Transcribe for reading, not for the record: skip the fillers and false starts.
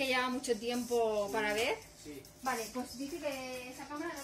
que lleva mucho tiempo para ver. Sí. Vale, pues dice que esa cámara